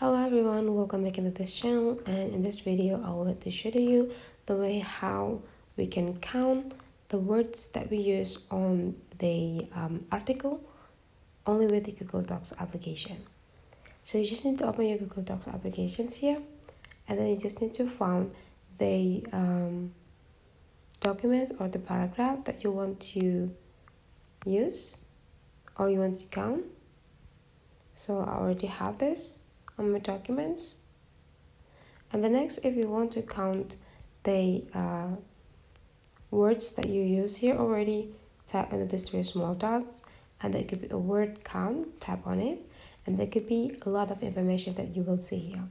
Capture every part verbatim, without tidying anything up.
Hello everyone, welcome back into this channel, and in this video I would like to show you the way how we can count the words that we use on the um, article only with the Google Docs application. So you just need to open your Google Docs applications here, and then you just need to find the um, document or the paragraph that you want to use or you want to count. So I already have this on my documents. And the next, if you want to count the uh, words that you use here already, tap into these three small dots, and there could be a word count, tap on it, and there could be a lot of information that you will see here.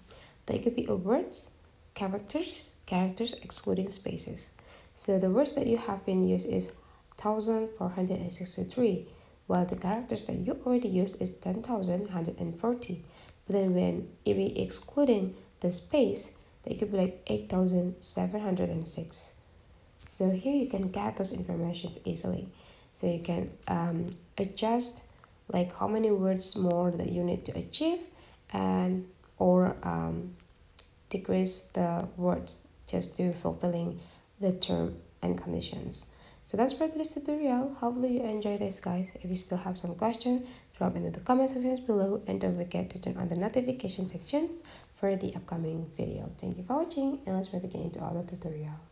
There could be a words, characters, characters excluding spaces. So the words that you have been used is one thousand four hundred sixty-three, while the characters that you already used is ten thousand one hundred forty. Then when if we excluding the space, they could be like eight thousand seven hundred six. So here you can get those informations easily. So you can um, adjust like how many words more that you need to achieve, and or um, decrease the words just to fulfilling the term and conditions. So that's for today's tutorial. Hopefully you enjoy this, guys. If you still have some questions, drop into the comment sections below, and don't forget to turn on the notification sections for the upcoming video. Thank you for watching, and let's get into our tutorial.